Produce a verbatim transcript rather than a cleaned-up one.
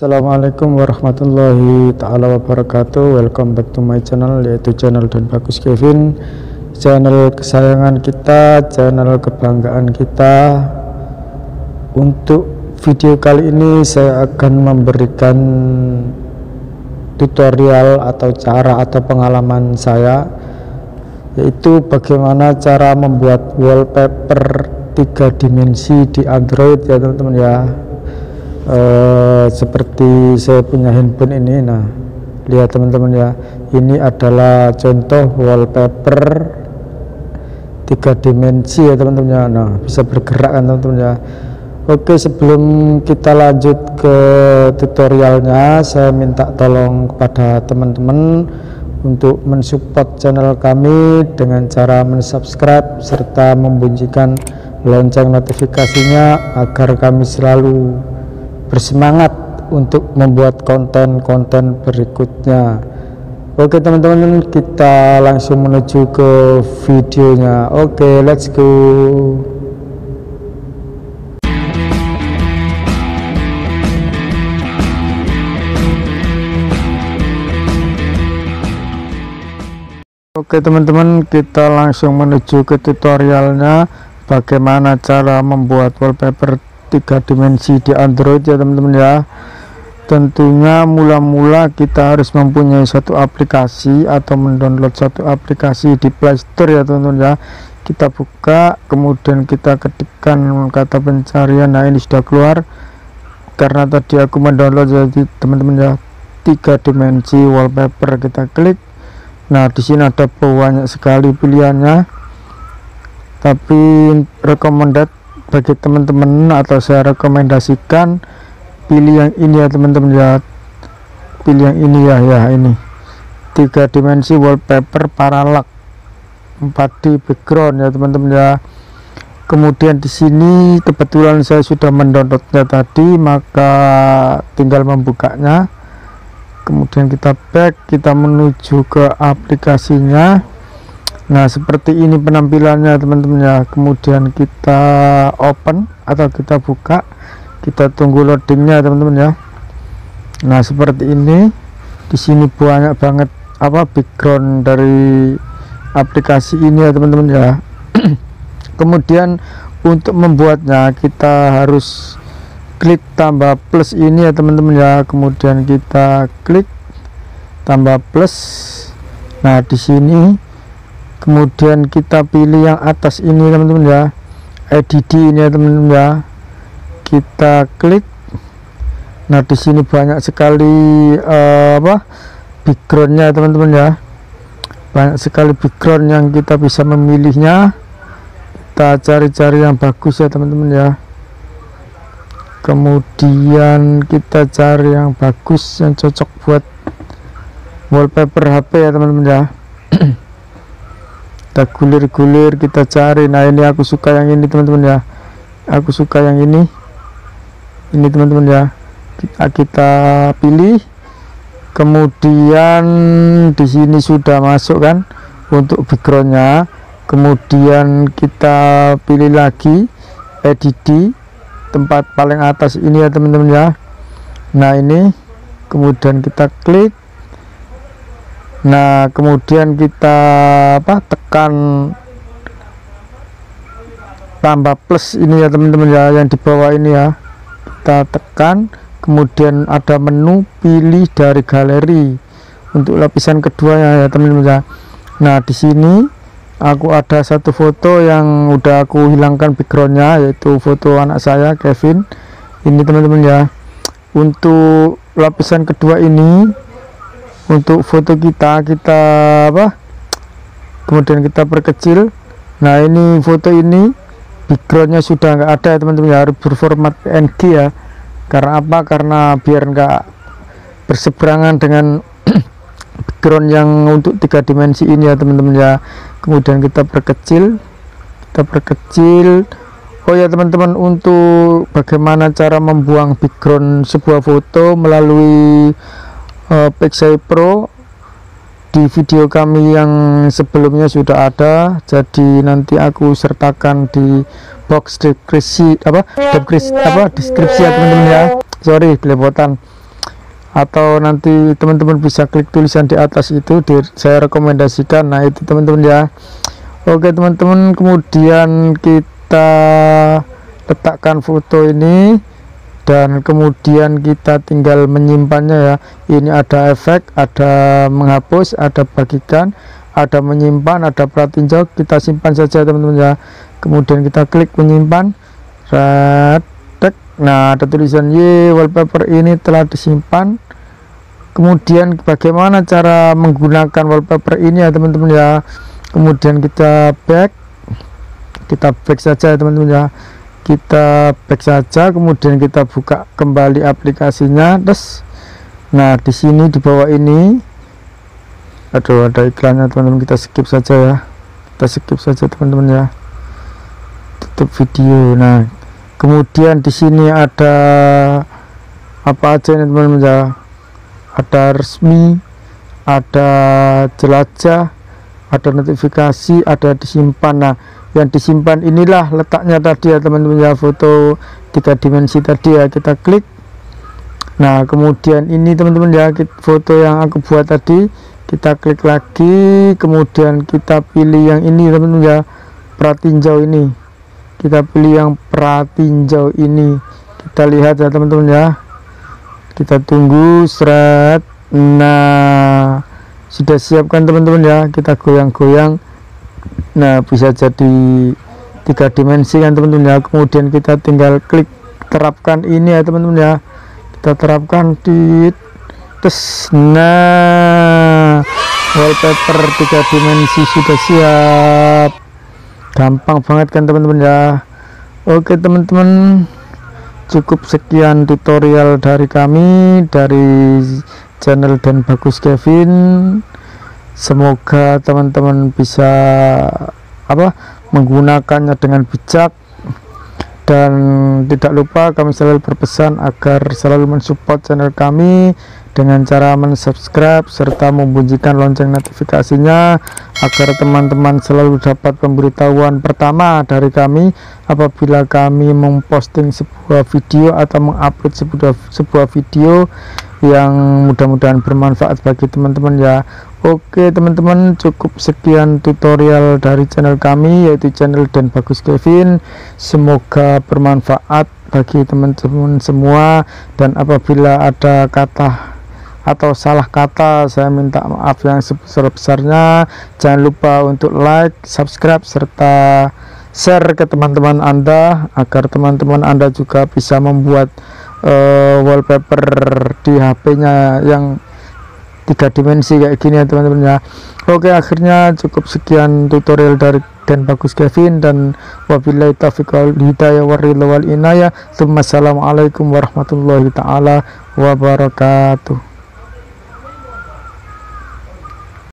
Assalamualaikum warahmatullahi taala wabarakatuh. Welcome back to my channel, yaitu channel Den Bagus Kevin, channel kesayangan kita, channel kebanggaan kita. Untuk video kali ini saya akan memberikan tutorial atau cara atau pengalaman saya, yaitu bagaimana cara membuat wallpaper tiga dimensi di Android, ya teman-teman ya. Uh, seperti saya punya handphone ini, nah lihat teman-teman ya, ini adalah contoh wallpaper tiga dimensi ya teman-teman ya. Nah, bisa bergerak kan teman-teman ya. Oke, sebelum kita lanjut ke tutorialnya, saya minta tolong kepada teman-teman untuk mensupport channel kami dengan cara mensubscribe serta membunyikan lonceng notifikasinya agar kami selalu bersemangat untuk membuat konten-konten berikutnya. Oke teman-teman, kita langsung menuju ke videonya. Oke, let's go. Oke teman-teman, kita langsung menuju ke tutorialnya bagaimana cara membuat wallpaper tiga dimensi di Android ya teman-teman ya. Tentunya mula-mula kita harus mempunyai satu aplikasi atau mendownload satu aplikasi di Play Store ya teman-teman ya. Kita buka, kemudian kita ketikkan kata pencarian. Nah, ini sudah keluar karena tadi aku mendownload, jadi teman-teman ya, tiga dimensi wallpaper. Kita klik. Nah, di sini ada banyak sekali pilihannya, tapi recommended bagi teman-teman atau saya rekomendasikan pilih yang ini ya teman-teman ya, pilih yang ini ya, ya ini tiga dimensi wallpaper parallax empat D background ya teman-teman ya. Kemudian di sini kebetulan saya sudah mendownloadnya tadi, maka tinggal membukanya. Kemudian kita back, kita menuju ke aplikasinya. Nah, seperti ini penampilannya teman-teman ya. Kemudian kita open atau kita buka, kita tunggu loadingnya teman-teman ya. Nah, seperti ini. Di sini banyak banget apa background dari aplikasi ini ya teman-teman ya. Kemudian untuk membuatnya kita harus klik tambah plus ini ya teman-teman ya. Kemudian kita klik tambah plus. Nah, di sini kemudian kita pilih yang atas ini teman-teman ya, E D D ini ya teman-teman ya. Kita klik. Nah, di sini banyak sekali uh, apa backgroundnya teman-teman ya, banyak sekali background yang kita bisa memilihnya. Kita cari-cari yang bagus ya teman-teman ya. Kemudian kita cari yang bagus, yang cocok buat wallpaper H P ya teman-teman ya. Kita gulir-gulir, kita cari. Nah, ini aku suka yang ini teman-teman ya, aku suka yang ini ini teman-teman ya. Kita, kita pilih. Kemudian di sini sudah masuk kan untuk backgroundnya. Kemudian kita pilih lagi E D D tempat paling atas ini ya teman-teman ya. Nah, ini kemudian kita klik. Nah, kemudian kita apa tekan tambah plus ini ya teman-teman ya, yang di bawah ini ya. Kita tekan, kemudian ada menu pilih dari galeri untuk lapisan kedua ya teman-teman ya. Nah, di sini aku ada satu foto yang udah aku hilangkan backgroundnya, yaitu foto anak saya Kevin ini teman-teman ya. Untuk lapisan kedua ini, untuk foto kita kita apa kemudian kita perkecil. Nah, ini foto ini backgroundnya sudah nggak ada ya teman-teman ya, harus berformat P N G ya. Karena apa? Karena biar nggak berseberangan dengan background yang untuk tiga dimensi ini ya teman-teman ya. Kemudian kita perkecil, kita perkecil. Oh ya teman-teman, untuk bagaimana cara membuang background sebuah foto melalui Apex Pro, di video kami yang sebelumnya sudah ada, jadi nanti aku sertakan di box deskripsi apa deskripsi apa deskripsi ya teman-teman ya. Sorry, belepotan. atau nanti teman-teman bisa klik tulisan di atas itu di, saya rekomendasikan. Nah itu teman-teman ya. Oke teman-teman, kemudian kita letakkan foto ini dan kemudian kita tinggal menyimpannya ya. Ini ada efek, ada menghapus, ada bagikan, ada menyimpan, ada pelat tinjau. Kita simpan saja teman-teman ya. Kemudian kita klik menyimpan. Nah ada tulisan Y, wallpaper ini telah disimpan. Kemudian bagaimana cara menggunakan wallpaper ini ya teman-teman ya. Kemudian kita back, kita back saja ya teman-teman ya. Kita back saja, kemudian kita buka kembali aplikasinya. Terus nah di sini di bawah ini aduh ada iklannya teman-teman, kita skip saja ya. Kita skip saja teman-teman ya. Tutup video. Nah kemudian di sini ada apa aja ini teman-teman ya. Ada resmi, ada jelajah, ada notifikasi, ada disimpan. Nah yang disimpan inilah letaknya tadi ya teman-teman ya, foto tiga dimensi tadi ya. Kita klik. Nah kemudian ini teman-teman ya, foto yang aku buat tadi. Kita klik lagi, kemudian kita pilih yang ini teman-teman ya, pratinjau ini. Kita pilih yang pratinjau ini, kita lihat ya teman-teman ya, kita tunggu seret. Nah sudah siapkan teman-teman ya, kita goyang-goyang. Nah bisa jadi tiga dimensi kan teman-teman ya. Kemudian kita tinggal klik terapkan ini ya teman-teman ya. Kita terapkan di tes. Nah wallpaper tiga dimensi sudah siap. Gampang banget kan teman-teman ya. Oke teman-teman, cukup sekian tutorial dari kami dari channel Den Bagus Kevin. Semoga teman-teman bisa apa menggunakannya dengan bijak, dan tidak lupa kami selalu berpesan agar selalu mensupport channel kami dengan cara mensubscribe serta membunyikan lonceng notifikasinya agar teman-teman selalu dapat pemberitahuan pertama dari kami apabila kami memposting sebuah video atau mengupload sebuah, sebuah video yang mudah-mudahan bermanfaat bagi teman-teman ya. Oke teman-teman, cukup sekian tutorial dari channel kami yaitu channel Den Bagus Kevin. Semoga bermanfaat bagi teman-teman semua, dan apabila ada kata atau salah kata saya minta maaf yang sebesar-besarnya. Jangan lupa untuk like, subscribe serta share ke teman-teman Anda agar teman-teman Anda juga bisa membuat uh, wallpaper di H P-nya yang tiga dimensi kayak gini ya teman-teman ya. Oke akhirnya cukup sekian tutorial dari Den Bagus Kevin, dan wabillahi taufiq wal hidayah warillawal inayah. Assalamualaikum warahmatullahi taala wabarakatuh.